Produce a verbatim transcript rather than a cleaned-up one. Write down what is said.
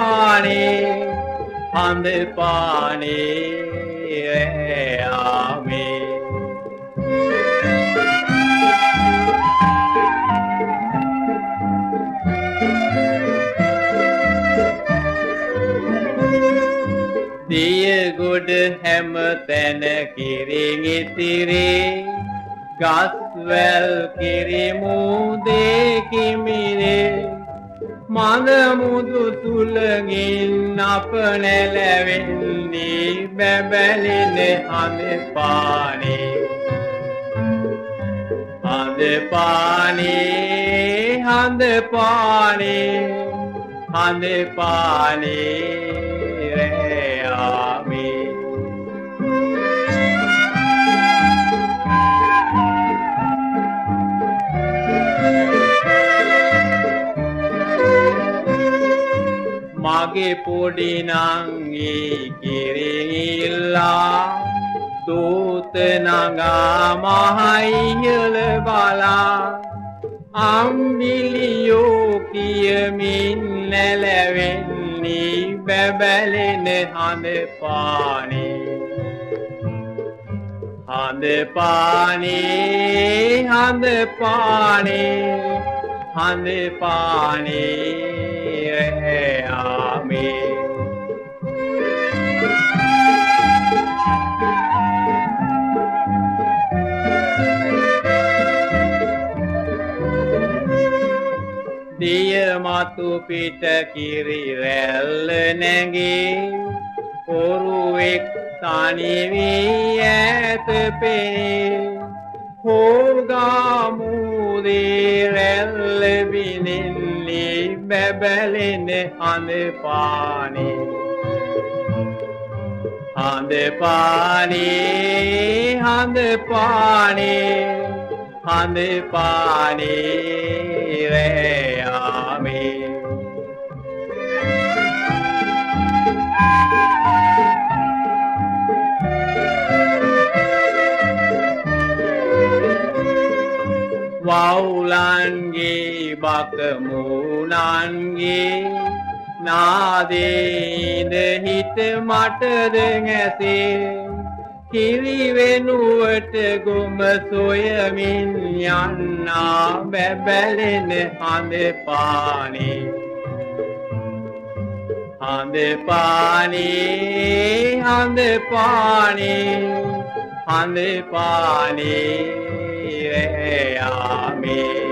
Handapane, Handapane, Amen. Dear good hammer than a kiring itiri, Gaswell kirimu de kimire. Mother Mudu Tulangin, Napanelevini, Babeline, Handapane, Handapane, Handapane, Handapane, Reami. Mage podi nangi kirilla, dutnaga mahayil bala, ambiliyo kiyamin nelevenni, bebeline Handapane, Handapane, Handapane, Handapane. Amen. Dear Matu Peter Kiri Rel Nengi, Oruik Tanivi at the pay, Hogamudi Rel Binin. Babeline Handapane, Handapane, Handapane, Handapane, Reami. Waulangi Bakamulangi Nade the hit matter the Kiri venu at Gumasoya Minyana Babeline Handapane Handapane Handapane Handapane Amen.